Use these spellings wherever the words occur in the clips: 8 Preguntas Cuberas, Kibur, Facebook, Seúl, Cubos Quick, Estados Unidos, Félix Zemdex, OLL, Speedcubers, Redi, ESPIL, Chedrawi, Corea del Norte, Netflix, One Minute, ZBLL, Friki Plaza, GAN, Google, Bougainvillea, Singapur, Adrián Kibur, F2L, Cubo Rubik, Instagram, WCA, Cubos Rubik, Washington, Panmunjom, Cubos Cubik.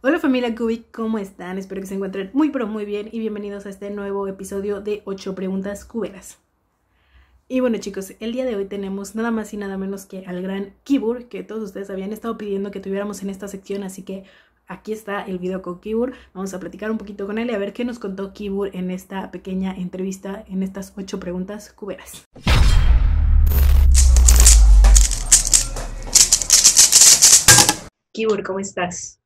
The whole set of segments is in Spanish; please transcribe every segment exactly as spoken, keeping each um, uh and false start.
Hola familia Cubik, ¿cómo están? Espero que se encuentren muy pero muy bien y bienvenidos a este nuevo episodio de ocho Preguntas Cuberas. Y bueno chicos, el día de hoy tenemos nada más y nada menos que al gran Kibur, que todos ustedes habían estado pidiendo que tuviéramos en esta sección, así que aquí está el video con Kibur. Vamos a platicar un poquito con él y a ver qué nos contó Kibur en esta pequeña entrevista, en estas ocho Preguntas Cuberas. Kibur, ¿cómo estás?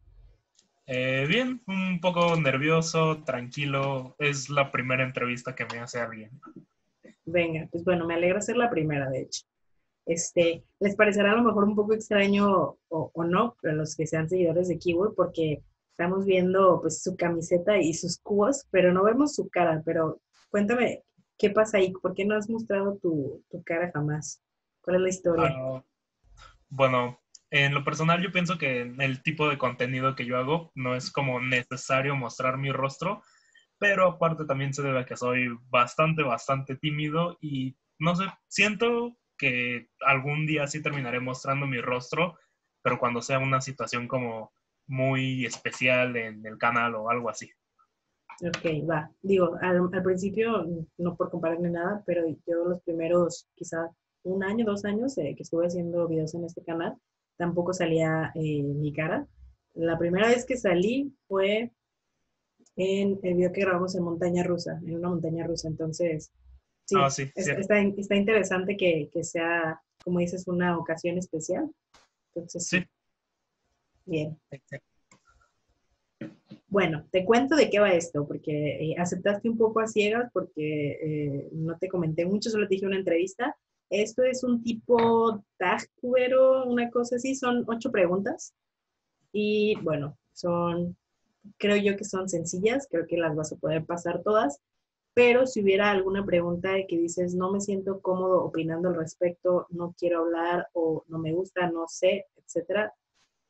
Eh, bien, un poco nervioso, tranquilo. Es la primera entrevista que me hace alguien. Venga, pues bueno, me alegra ser la primera, de hecho. Este, les parecerá a lo mejor un poco extraño o, o no, pero los que sean seguidores de Kibur, porque estamos viendo pues su camiseta y sus cubos, pero no vemos su cara. Pero cuéntame, ¿qué pasa ahí? ¿Por qué no has mostrado tu, tu cara jamás? ¿Cuál es la historia? Uh, bueno... En lo personal, yo pienso que el tipo de contenido que yo hago no es como necesario mostrar mi rostro, pero aparte también se debe a que soy bastante, bastante tímido y no sé, siento que algún día sí terminaré mostrando mi rostro, pero cuando sea una situación como muy especial en el canal o algo así. Ok, va. Digo, al, al principio, no por compararme nada, pero yo los primeros quizá un año, dos años eh, que estuve haciendo videos en este canal, tampoco salía eh, mi cara. La primera vez que salí fue en el video que grabamos en montaña rusa, en una montaña rusa. Entonces, sí, oh, sí es, está, está interesante que, que sea, como dices, una ocasión especial. Entonces, sí. Bien. Bueno, te cuento de qué va esto, porque eh, aceptaste un poco a ciegas, porque eh, no te comenté mucho, solo te dije una entrevista. Esto es un tipo tag cubero, una cosa así. Son ocho preguntas. Y bueno, son, creo yo que son sencillas. Creo que las vas a poder pasar todas. Pero si hubiera alguna pregunta de que dices, no me siento cómodo opinando al respecto, no quiero hablar o no me gusta, no sé, etcétera,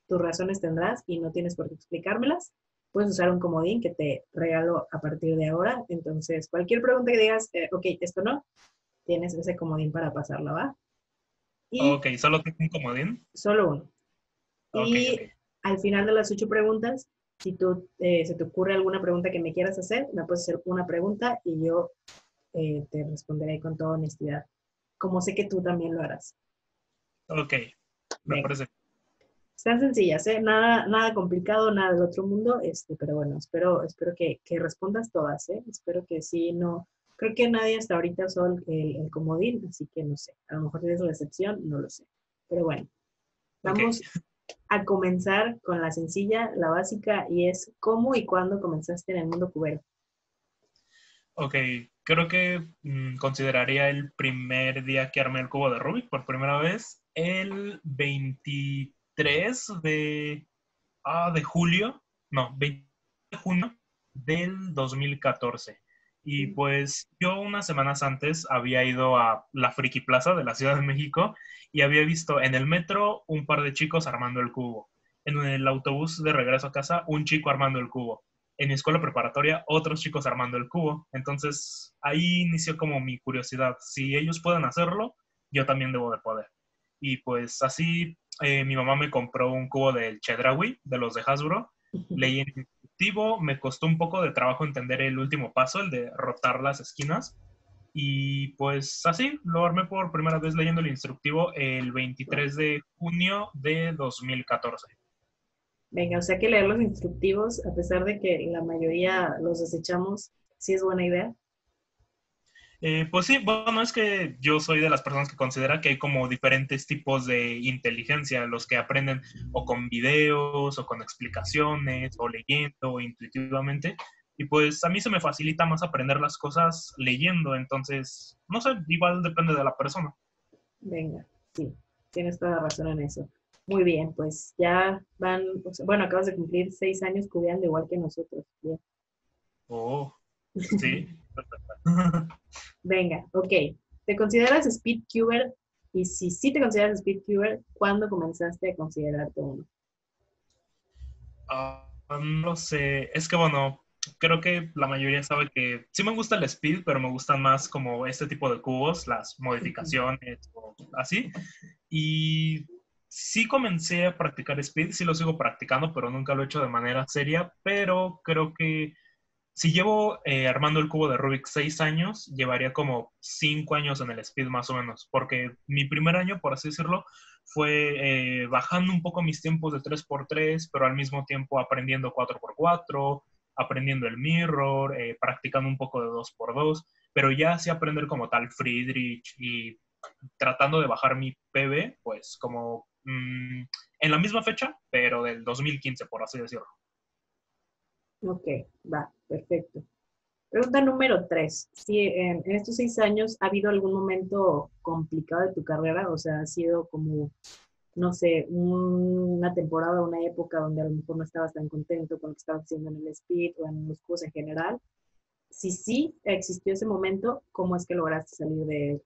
tus razones tendrás y no tienes por qué explicármelas. Puedes usar un comodín que te regalo a partir de ahora. Entonces, cualquier pregunta que digas, eh, ok, esto no, tienes ese comodín para pasarla, ¿va? Y ok, ¿solo tengo un comodín? Solo uno. Okay, y okay. Al final de las ocho preguntas, si tú, eh, se te ocurre alguna pregunta que me quieras hacer, me puedes hacer una pregunta y yo eh, te responderé con toda honestidad, como sé que tú también lo harás. Ok, me Bien. Parece. Están sencillas, ¿eh? Nada, nada complicado, nada del otro mundo, este, pero bueno, espero, espero que, que respondas todas, ¿eh? Espero que sí, no... Creo que nadie hasta ahorita usó el, el comodín, así que no sé. A lo mejor es la excepción, no lo sé. Pero bueno, vamos okay. a comenzar con la sencilla, la básica, y es ¿cómo y cuándo comenzaste en el mundo cubero? Ok, creo que mmm, consideraría el primer día que armé el cubo de Rubik por primera vez, el veintitrés de, ah, de julio, no, veinte de junio del dos mil catorce. Y pues yo unas semanas antes había ido a la Friki Plaza de la Ciudad de México y había visto en el metro un par de chicos armando el cubo. En el autobús de regreso a casa, un chico armando el cubo. En mi escuela preparatoria, otros chicos armando el cubo. Entonces ahí inició como mi curiosidad. Si ellos pueden hacerlo, yo también debo de poder. Y pues así eh, mi mamá me compró un cubo del Chedrawi, de los de Hasbro. Leí en me costó un poco de trabajo entender el último paso, el de rotar las esquinas. Y pues así, lo armé por primera vez leyendo el instructivo el veintitrés de junio de dos mil catorce. Venga, o sea que leer los instructivos, a pesar de que la mayoría los desechamos, ¿sí es buena idea? Eh, pues sí, bueno, es que yo soy de las personas que considera que hay como diferentes tipos de inteligencia, los que aprenden o con videos, o con explicaciones, o leyendo, o intuitivamente, y pues a mí se me facilita más aprender las cosas leyendo, entonces, no sé, igual depende de la persona. Venga, sí, tienes toda la razón en eso. Muy bien, pues ya van, bueno, acabas de cumplir seis años cubeando igual que nosotros. Bien. Oh, sí. Venga, ok. ¿Te consideras Speedcuber? Y si sí te consideras Speedcuber, ¿cuándo comenzaste a considerarte uno? Uh, no sé. Es que, bueno, creo que la mayoría sabe que sí me gusta el Speed, pero me gustan más como este tipo de cubos, las modificaciones uh-huh. o así. Y Sí comencé a practicar speed, sí lo sigo practicando, pero nunca lo he hecho de manera seria. Pero creo que si llevo eh, armando el cubo de Rubik seis años, llevaría como cinco años en el speed más o menos. Porque mi primer año, por así decirlo, fue eh, bajando un poco mis tiempos de tres por tres, pero al mismo tiempo aprendiendo cuatro por cuatro, aprendiendo el mirror, eh, practicando un poco de dos por dos, pero ya así aprender como tal Friedrich y tratando de bajar mi P B, pues como mmm, en la misma fecha, pero del dos mil quince, por así decirlo. Ok, va, perfecto. Pregunta número tres. Si en estos seis años ha habido algún momento complicado de tu carrera, o sea, ha sido como, no sé, una temporada, una época donde a lo mejor no estabas tan contento con lo que estabas haciendo en el speed o en los cursos en general. Si sí existió ese momento, ¿cómo es que lograste salir de él?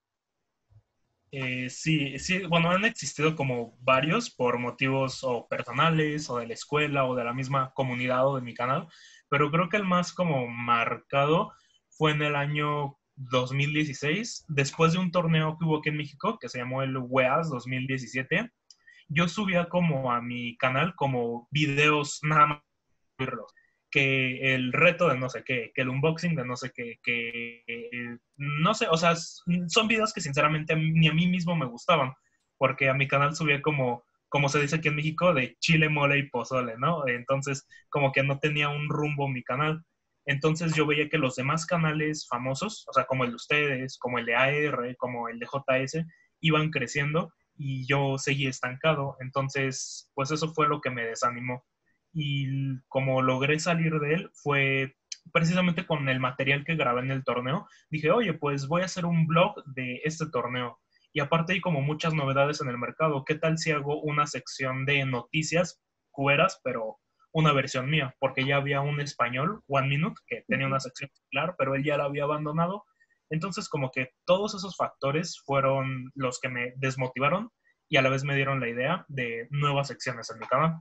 Eh, sí, sí, bueno, han existido como varios por motivos o personales o de la escuela o de la misma comunidad o de mi canal, pero creo que el más como marcado fue en el año dos mil dieciséis, después de un torneo que hubo aquí en México que se llamó el W E A S dos mil diecisiete. Yo subía como a mi canal como videos nada más, que el reto de no sé qué, que el unboxing de no sé qué, que eh, no sé, o sea, son videos que sinceramente ni a mí mismo me gustaban, porque a mi canal subía como, como se dice aquí en México, de chile, mole y pozole, ¿no? Entonces, como que no tenía un rumbo mi canal. Entonces, yo veía que los demás canales famosos, o sea, como el de ustedes, como el de A R, como el de J S, iban creciendo y yo seguí estancado. Entonces, pues eso fue lo que me desanimó. Y como logré salir de él fue precisamente con el material que grabé en el torneo. Dije, oye, pues voy a hacer un blog de este torneo. Y aparte hay como muchas novedades en el mercado. ¿Qué tal si hago una sección de noticias cuberas, pero una versión mía? Porque ya había un español, One Minute, que tenía una sección similar, pero él ya la había abandonado. Entonces como que todos esos factores fueron los que me desmotivaron y a la vez me dieron la idea de nuevas secciones en mi canal.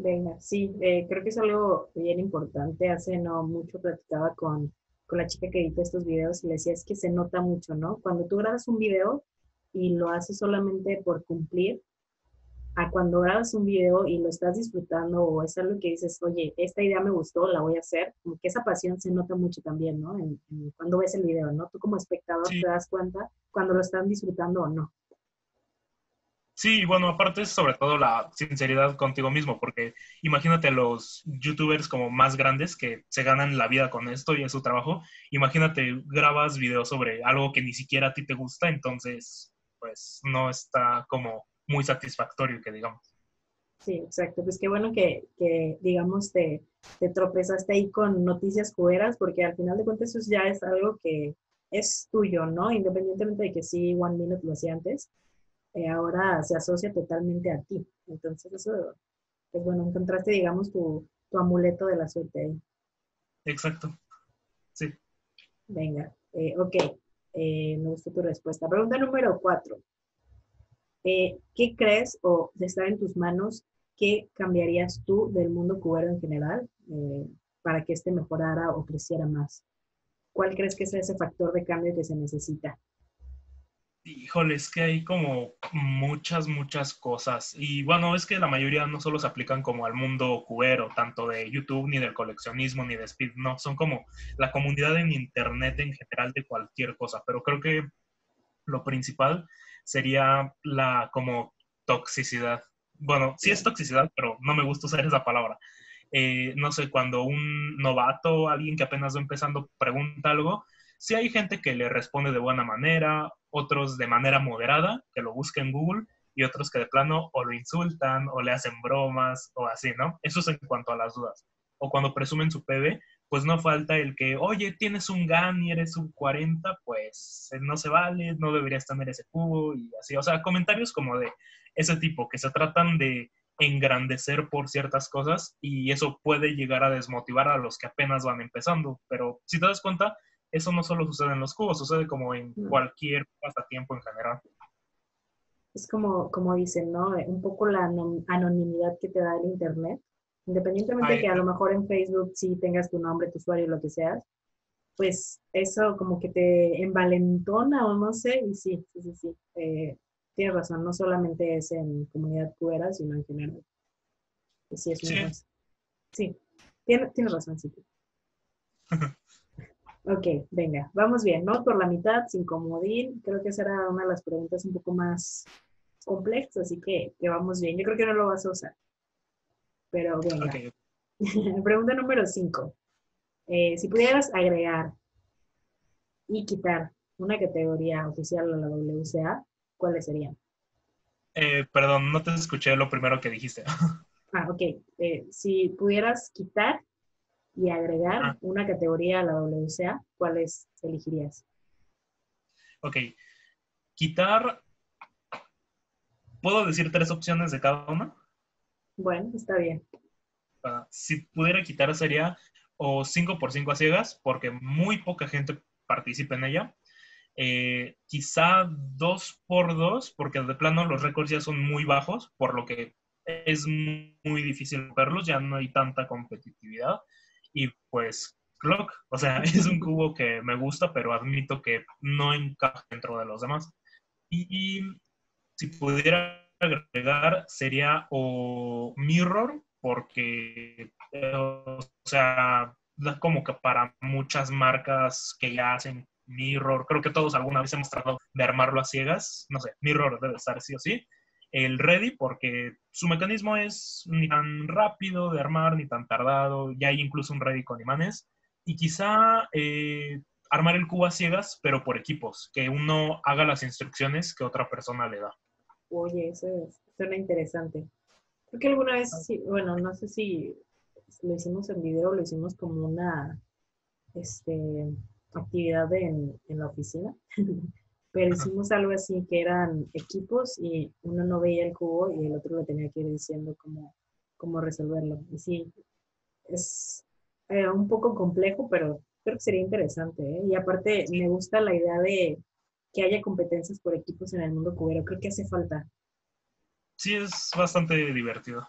Venga, sí, eh, creo que es algo bien importante. Hace no mucho platicaba con, con la chica que edita estos videos y le decía, es que se nota mucho, ¿no? Cuando tú grabas un video y lo haces solamente por cumplir, a cuando grabas un video y lo estás disfrutando o es algo que dices, oye, esta idea me gustó, la voy a hacer, como que esa pasión se nota mucho también, ¿no? En, en, cuando ves el video, ¿no? Tú como espectador sí te das cuenta cuando lo están disfrutando o no. Sí, bueno, aparte es sobre todo la sinceridad contigo mismo, porque imagínate los youtubers como más grandes que se ganan la vida con esto y es su trabajo. Imagínate, grabas videos sobre algo que ni siquiera a ti te gusta, entonces, pues, no está como muy satisfactorio, que digamos. Sí, exacto. Pues qué bueno que, que digamos, te, te tropezaste ahí con noticias cuberas, porque al final de cuentas eso ya es algo que es tuyo, ¿no? Independientemente de que sí, One Minute lo hacía antes. Ahora se asocia totalmente a ti. Entonces eso, pues bueno, encontraste, digamos, tu, tu amuleto de la suerte ahí. Exacto, sí. Venga, eh, ok, eh, me gustó tu respuesta. Pregunta número cuatro. Eh, ¿Qué crees, o de estar en tus manos, qué cambiarías tú del mundo cubero en general eh, para que este mejorara o creciera más? ¿Cuál crees que es ese factor de cambio que se necesita? Híjole, es que hay como muchas, muchas cosas. Y bueno, es que la mayoría no solo se aplican como al mundo cubero, tanto de YouTube, ni del coleccionismo, ni de Speed. No, son como la comunidad en Internet en general de cualquier cosa. Pero creo que lo principal sería la como toxicidad. Bueno, sí es toxicidad, pero no me gusta usar esa palabra. Eh, no sé, cuando un novato, alguien que apenas va empezando, pregunta algo, sí hay gente que le responde de buena manera, otros de manera moderada, que lo busquen en Google, y otros que de plano o lo insultan, o le hacen bromas, o así, ¿no? Eso es en cuanto a las dudas. O cuando presumen su P B, pues no falta el que, oye, tienes un GAN y eres un cuarenta, pues no se vale, no deberías tener ese cubo, y así. O sea, comentarios como de ese tipo, que se tratan de engrandecer por ciertas cosas, y eso puede llegar a desmotivar a los que apenas van empezando. Pero si te das cuenta, eso no solo sucede en los cubos, sucede como en cualquier pasatiempo en general. Es como, como dicen, ¿no? Un poco la anonimidad que te da el Internet. Independientemente de que a lo mejor en Facebook sí tengas tu nombre, tu usuario, lo que seas, pues eso como que te envalentona o no sé, y sí, sí, sí, sí. Eh, tienes razón, no solamente es en comunidad cubera, sino en general. Sí, es muy sí. sí. Tien, tienes razón, sí. Ok, venga, vamos bien, ¿no? Por la mitad, sin comodín. Creo que esa era una de las preguntas un poco más complejas, así que, que vamos bien. Yo creo que no lo vas a usar. Pero venga. Okay. Pregunta número cinco. Eh, si pudieras agregar y quitar una categoría oficial a la W C A, ¿cuáles serían? Eh, perdón, no te escuché lo primero que dijiste. Ah, ok. Eh, si pudieras quitar y agregar ah. una categoría a la W C A, ¿cuáles elegirías? Ok. Quitar... ¿Puedo decir tres opciones de cada una? Bueno, está bien. Uh, si pudiera quitar sería o cinco por cinco a ciegas, porque muy poca gente participa en ella. Eh, quizá dos por dos, porque de plano los récords ya son muy bajos, por lo que es muy, muy difícil verlos, ya no hay tanta competitividad. Y pues, clock, o sea, es un cubo que me gusta, pero admito que no encaja dentro de los demás. Y... y si pudiera agregar sería o mirror, porque, eh, o sea, da como que para muchas marcas que ya hacen mirror, creo que todos alguna vez hemos tratado de armarlo a ciegas, no sé, mirror debe estar sí o sí. El Redi, porque su mecanismo es ni tan rápido de armar, ni tan tardado, ya hay incluso un Redi con imanes. Y quizá... Eh, armar el cubo a ciegas, pero por equipos, que uno haga las instrucciones que otra persona le da. Oye, eso es, suena interesante. Creo que alguna vez, sí, bueno, no sé si lo hicimos en video, lo hicimos como una este, actividad en, en la oficina, pero hicimos algo así que eran equipos y uno no veía el cubo y el otro le tenía que ir diciendo cómo, cómo resolverlo. Y sí, es eh, un poco complejo, pero creo que sería interesante, ¿eh? Y aparte sí. me gusta la idea de que haya competencias por equipos en el mundo cubero. Creo que hace falta. Sí, es bastante divertido.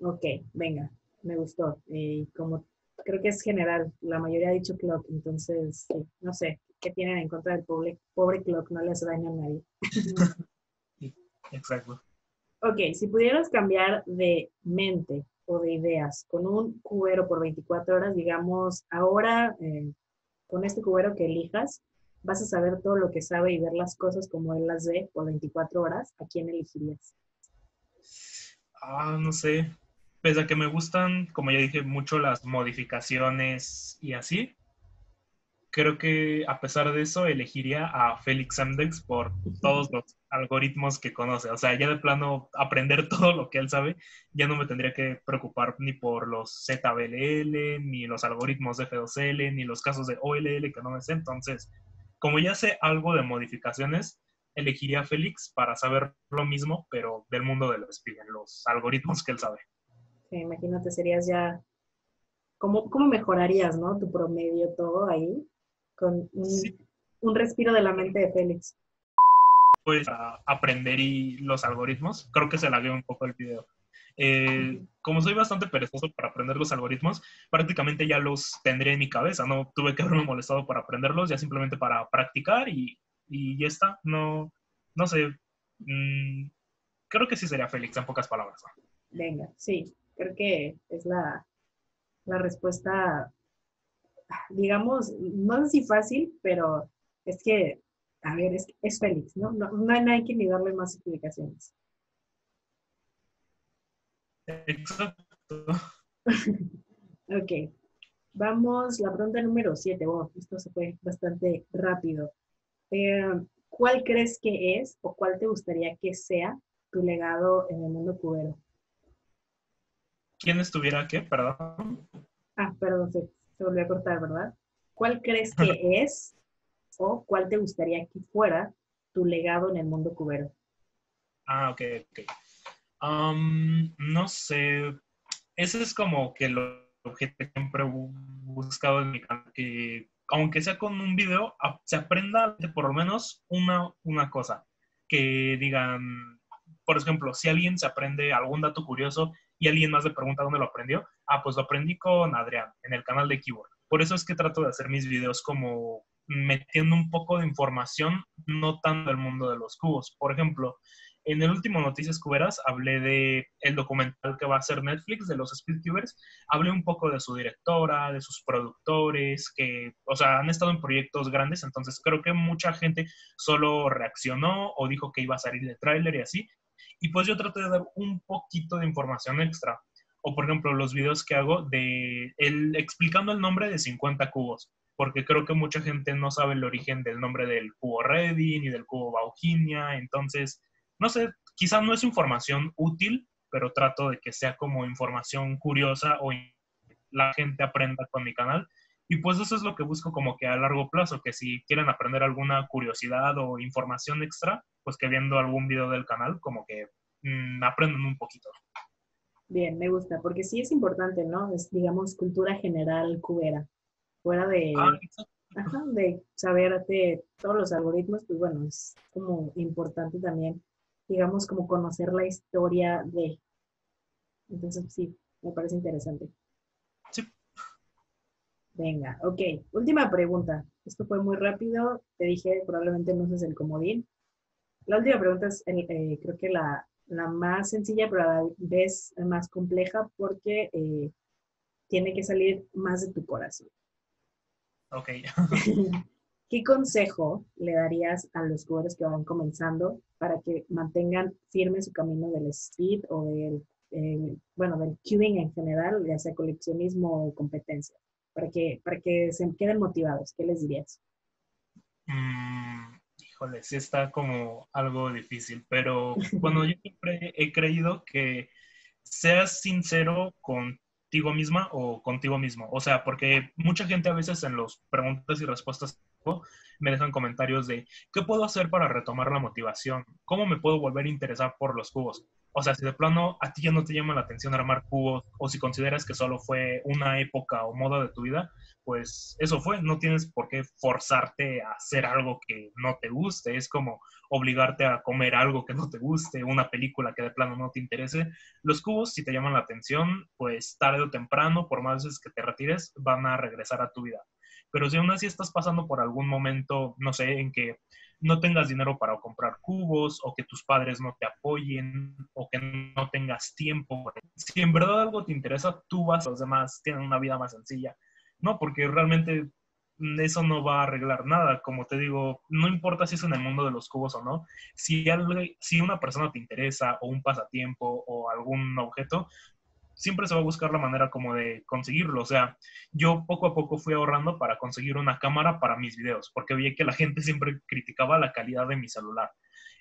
Ok, venga, me gustó. Y como creo que es general, la mayoría ha dicho clock, entonces, sí, no sé, ¿qué tienen en contra del pobre, pobre clock? No le hace daño a nadie. Sí, exacto. Ok, si pudieras cambiar de mente o de ideas, con un cubero por veinticuatro horas, digamos, ahora, eh, con este cubero que elijas, vas a saber todo lo que sabe y ver las cosas como él las ve por veinticuatro horas, ¿a quién elegirías? Ah, no sé. Pese a que me gustan, como ya dije, mucho las modificaciones y así, creo que a pesar de eso elegiría a Félix Zemdex por todos los algoritmos que conoce. O sea, ya de plano aprender todo lo que él sabe, ya no me tendría que preocupar ni por los Z B L L, ni los algoritmos de F dos L, ni los casos de O L L que no me sé. Entonces, como ya sé algo de modificaciones, elegiría a Félix para saber lo mismo, pero del mundo de los ESPIL, los algoritmos que él sabe. Sí, imagínate, serías ya... ¿Cómo, cómo mejorarías, ¿no? Tu promedio, todo ahí. Con un, sí. un respiro de la mente de Félix. Pues a aprender y los algoritmos. Creo que se la vio un poco el video. Eh, como soy bastante perezoso para aprender los algoritmos, prácticamente ya los tendré en mi cabeza. No tuve que haberme molestado para aprenderlos, ya simplemente para practicar y, y ya está. No, no sé. Mm, creo que sí sería Félix, en pocas palabras. Venga, sí. Creo que es la, la respuesta... digamos, no sé si fácil, pero es que, a ver, es, es Félix, ¿no? No, no hay que ni darle más explicaciones. Exacto. Ok, vamos, la pregunta número siete. Wow, esto se fue bastante rápido. Eh, ¿Cuál crees que es o cuál te gustaría que sea tu legado en el mundo cubero? ¿Quién estuviera qué? Perdón. Ah, perdón, sí. Te volví a cortar, ¿verdad? ¿Cuál crees que es o cuál te gustaría que fuera tu legado en el mundo cubero? Ah, ok, ok. Um, no sé. Ese es como que lo que siempre he buscado en mi canal, que aunque sea con un video, se aprenda por lo menos una, una cosa. Que digan, por ejemplo, si alguien se aprende algún dato curioso y alguien más le pregunta dónde lo aprendió, ah, pues lo aprendí con Adrián, en el canal de Kibur. Por eso es que trato de hacer mis videos como metiendo un poco de información, no tanto del mundo de los cubos. Por ejemplo, en el último Noticias Cuberas hablé de el documental que va a hacer Netflix de los Speedcubers. Hablé un poco de su directora, de sus productores, que, o sea, han estado en proyectos grandes. Entonces, creo que mucha gente solo reaccionó o dijo que iba a salir el tráiler y así. Y pues yo traté de dar un poquito de información extra. O, por ejemplo, los videos que hago de el, explicando el nombre de cincuenta cubos. Porque creo que mucha gente no sabe el origen del nombre del cubo Redi ni del cubo Bougainvillea. Entonces, no sé, quizás no es información útil, pero trato de que sea como información curiosa o la gente aprenda con mi canal. Y pues eso es lo que busco como que a largo plazo, que si quieren aprender alguna curiosidad o información extra, pues que viendo algún video del canal como que mmm, aprendan un poquito. Bien, me gusta, porque sí es importante, ¿no? Es, digamos, cultura general cubera. Fuera de, ah, ajá, de saber de todos los algoritmos, pues bueno, es como importante también, digamos, como conocer la historia de. Entonces, sí, me parece interesante. Sí. Venga, ok. Última pregunta. Esto fue muy rápido. Te dije, probablemente no uses el comodín. La última pregunta es, eh, eh, creo que la, la más sencilla, pero a la vez más compleja, porque eh, tiene que salir más de tu corazón. Ok. ¿Qué consejo le darías a los cuberos que van comenzando para que mantengan firme su camino del speed o del, el, bueno, del cubing en general, ya sea coleccionismo o competencia? Para que, para que se queden motivados. ¿Qué les dirías? Mm, híjole, sí está como algo difícil, pero bueno, yo siempre he creído que seas sincero con misma o contigo mismo. O sea, porque mucha gente a veces en las preguntas y respuestas me dejan comentarios de ¿qué puedo hacer para retomar la motivación? ¿Cómo me puedo volver a interesar por los cubos? O sea, si de plano a ti ya no te llama la atención armar cubos o si consideras que solo fue una época o moda de tu vida, pues eso fue. No tienes por qué forzarte a hacer algo que no te guste. Es como obligarte a comer algo que no te guste, una película que de plano no te interese. Los cubos, si te llaman la atención, pues tarde o temprano, por más veces que te retires, van a regresar a tu vida. Pero si aún así estás pasando por algún momento, no sé, en que no tengas dinero para comprar cubos o que tus padres no te apoyen o que no tengas tiempo, si en verdad algo te interesa, tú vas, los demás tienen una vida más sencilla. No, porque realmente eso no va a arreglar nada. Como te digo, no importa si es en el mundo de los cubos o no, si, algo, si una persona te interesa o un pasatiempo o algún objeto, siempre se va a buscar la manera como de conseguirlo. O sea, yo poco a poco fui ahorrando para conseguir una cámara para mis videos, porque veía que la gente siempre criticaba la calidad de mi celular.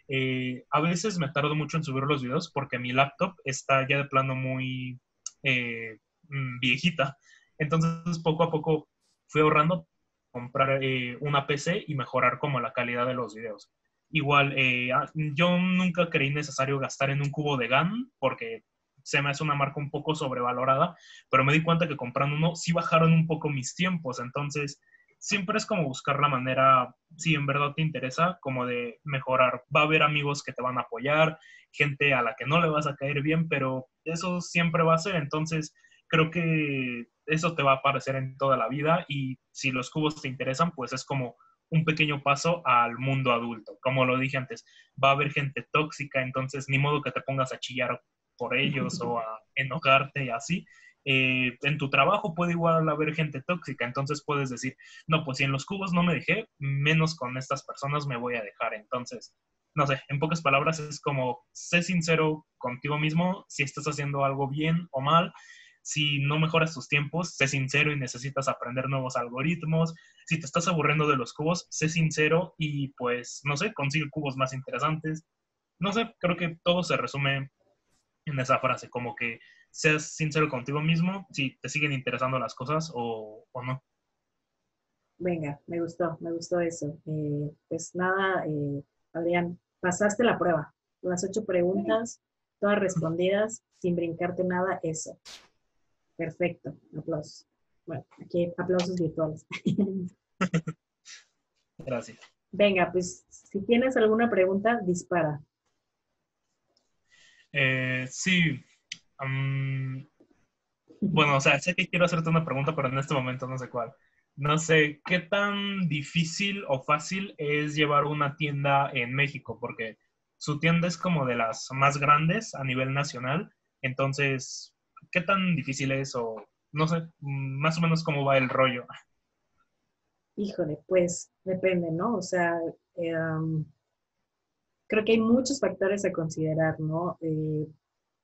Eh, a veces me tardo mucho en subir los videos porque mi laptop está ya de plano muy eh, viejita. Entonces, poco a poco fui ahorrando para comprar eh, una P C y mejorar como la calidad de los videos. Igual, eh, yo nunca creí necesario gastar en un cubo de GAN porque se me hace una marca un poco sobrevalorada, pero me di cuenta que comprando uno sí bajaron un poco mis tiempos. Entonces, siempre es como buscar la manera, si en verdad te interesa, como de mejorar. Va a haber amigos que te van a apoyar, gente a la que no le vas a caer bien, pero eso siempre va a ser. Entonces, creo que eso te va a aparecer en toda la vida y si los cubos te interesan, pues es como un pequeño paso al mundo adulto. Como lo dije antes, va a haber gente tóxica, entonces ni modo que te pongas a chillar por ellos o a enojarte y así. Eh, en tu trabajo puede igual haber gente tóxica, entonces puedes decir, no, pues si en los cubos no me dejé, menos con estas personas me voy a dejar. Entonces, no sé, en pocas palabras es como, sé sincero contigo mismo, si estás haciendo algo bien o mal. Si no mejoras tus tiempos, sé sincero y necesitas aprender nuevos algoritmos. Si te estás aburriendo de los cubos, sé sincero y pues, no sé, consigue cubos más interesantes. No sé, creo que todo se resume en esa frase, como que seas sincero contigo mismo, si te siguen interesando las cosas o, o no. Venga, me gustó, me gustó eso. Eh, pues nada, eh, Adrián, pasaste la prueba. Las ocho preguntas, todas respondidas, sin brincarte nada, eso. Perfecto, aplausos. Bueno, aquí aplausos virtuales. Gracias. Venga, pues si tienes alguna pregunta, dispara. Eh, sí. Um, bueno, o sea, sé que quiero hacerte una pregunta, pero en este momento no sé cuál. No sé, ¿qué tan difícil o fácil es llevar una tienda en México? Porque su tienda es como de las más grandes a nivel nacional. Entonces, ¿qué tan difícil es? O no sé, más o menos cómo va el rollo. Híjole, pues depende, ¿no? O sea, eh, um, creo que hay muchos factores a considerar, ¿no? Eh,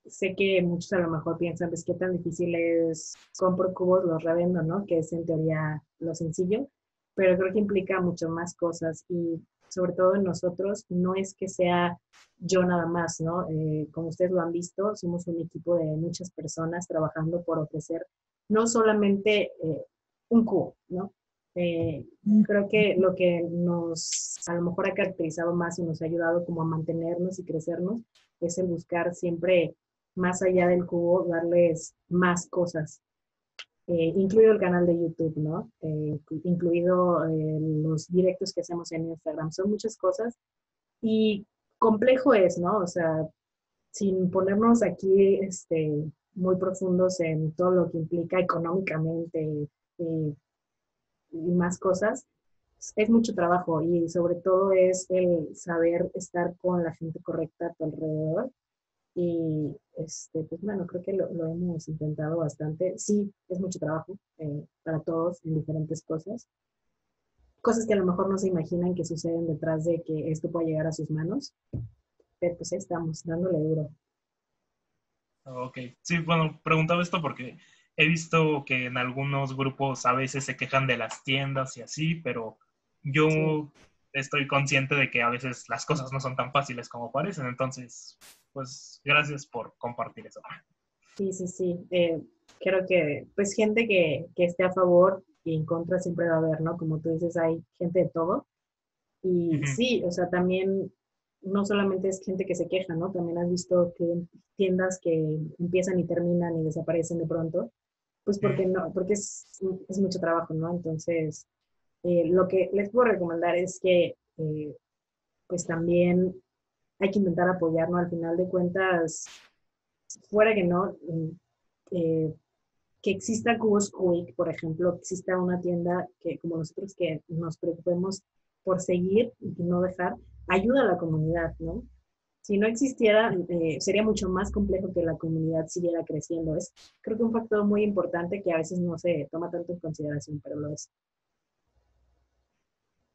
sé que muchos a lo mejor piensan, pues, ¿qué tan difícil es? Compro cubos, los revendo, ¿no? Que es en teoría lo sencillo, pero creo que implica mucho más cosas y sobre todo en nosotros no es que sea yo nada más, ¿no? Eh, como ustedes lo han visto, somos un equipo de muchas personas trabajando por ofrecer no solamente eh, un cubo, ¿no? Eh, creo que lo que nos a lo mejor ha caracterizado más y nos ha ayudado como a mantenernos y crecernos es el buscar siempre más allá del cubo, darles más cosas, eh, incluido el canal de YouTube, ¿no? Eh, incluido eh, los directos que hacemos en Instagram, son muchas cosas y complejo es, ¿no? O sea, sin ponernos aquí este, muy profundos en todo lo que implica económicamente, eh, y más cosas, es mucho trabajo y sobre todo es el saber estar con la gente correcta a tu alrededor y este, pues bueno, creo que lo, lo hemos intentado bastante. Sí, es mucho trabajo eh, para todos en diferentes cosas, cosas que a lo mejor no se imaginan que suceden detrás de que esto pueda llegar a sus manos, pero pues ahí estamos, dándole duro. Ok, sí, bueno, preguntaba esto porque he visto que en algunos grupos a veces se quejan de las tiendas y así, pero yo sí estoy consciente de que a veces las cosas no son tan fáciles como parecen. Entonces, pues, gracias por compartir eso. Sí, sí, sí. Eh, creo que, pues, gente que, que esté a favor y en contra siempre va a haber, ¿no? Como tú dices, hay gente de todo. Y uh-huh. sí, o sea, también no solamente es gente que se queja, ¿no? También has visto que tiendas que empiezan y terminan y desaparecen de pronto. Pues porque, no, porque es, es mucho trabajo, ¿no? Entonces, eh, lo que les puedo recomendar es que, eh, pues también hay que intentar apoyar, ¿no? Al final de cuentas, fuera que no, eh, que exista Cubos Quick, por ejemplo, que exista una tienda que, como nosotros, que nos preocupemos por seguir y no dejar, ayuda a la comunidad, ¿no? Si no existiera, eh, sería mucho más complejo que la comunidad siguiera creciendo. Es creo que un factor muy importante que a veces no se toma tanto en consideración, pero lo es.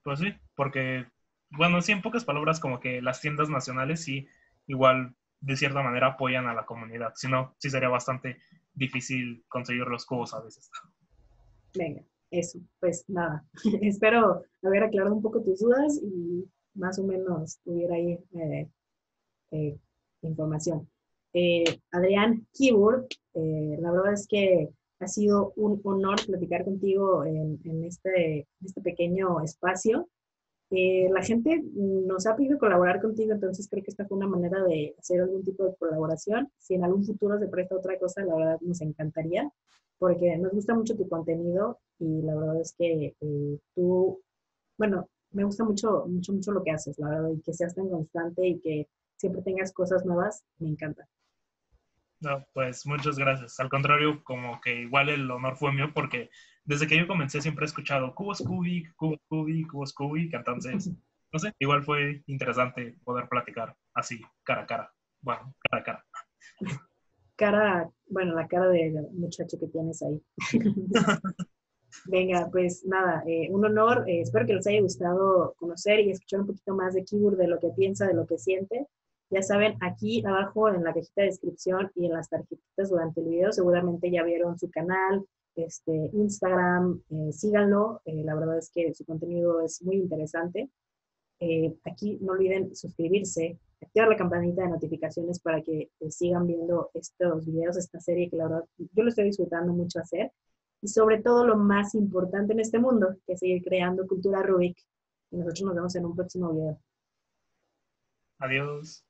Pues sí, porque, bueno, sí, en pocas palabras, como que las tiendas nacionales sí, igual, de cierta manera, apoyan a la comunidad. Si no, sí sería bastante difícil conseguir los cubos a veces. Venga, eso, pues nada. Espero haber aclarado un poco tus dudas y más o menos tuviera ahí... Eh, Eh, información. Eh, Adrián Kibur, eh, la verdad es que ha sido un honor platicar contigo en, en este, este pequeño espacio. Eh, la gente nos ha pedido colaborar contigo, entonces creo que esta fue una manera de hacer algún tipo de colaboración. Si en algún futuro se presta otra cosa, la verdad nos encantaría, porque nos gusta mucho tu contenido y la verdad es que eh, tú, bueno, me gusta mucho, mucho, mucho lo que haces, la verdad, y que seas tan constante y que siempre tengas cosas nuevas, me encanta. No, pues muchas gracias. Al contrario, como que igual el honor fue mío porque desde que yo comencé siempre he escuchado Cubos Cubik, Cubos Cubik, Cubos Cubik. Entonces, no sé, igual fue interesante poder platicar así, cara a cara. Bueno, cara a cara. Cara, bueno, la cara del muchacho que tienes ahí. Venga, pues nada, eh, un honor. Eh, espero que les haya gustado conocer y escuchar un poquito más de Kibur, de lo que piensa, de lo que siente. Ya saben, aquí abajo en la cajita de descripción y en las tarjetitas durante el video, seguramente ya vieron su canal, este, Instagram, eh, síganlo. Eh, la verdad es que su contenido es muy interesante. Eh, aquí no olviden suscribirse, activar la campanita de notificaciones para que eh, sigan viendo estos videos, esta serie que la verdad yo lo estoy disfrutando mucho hacer. Y sobre todo lo más importante en este mundo, que es seguir creando cultura Rubik. Y nosotros nos vemos en un próximo video. Adiós.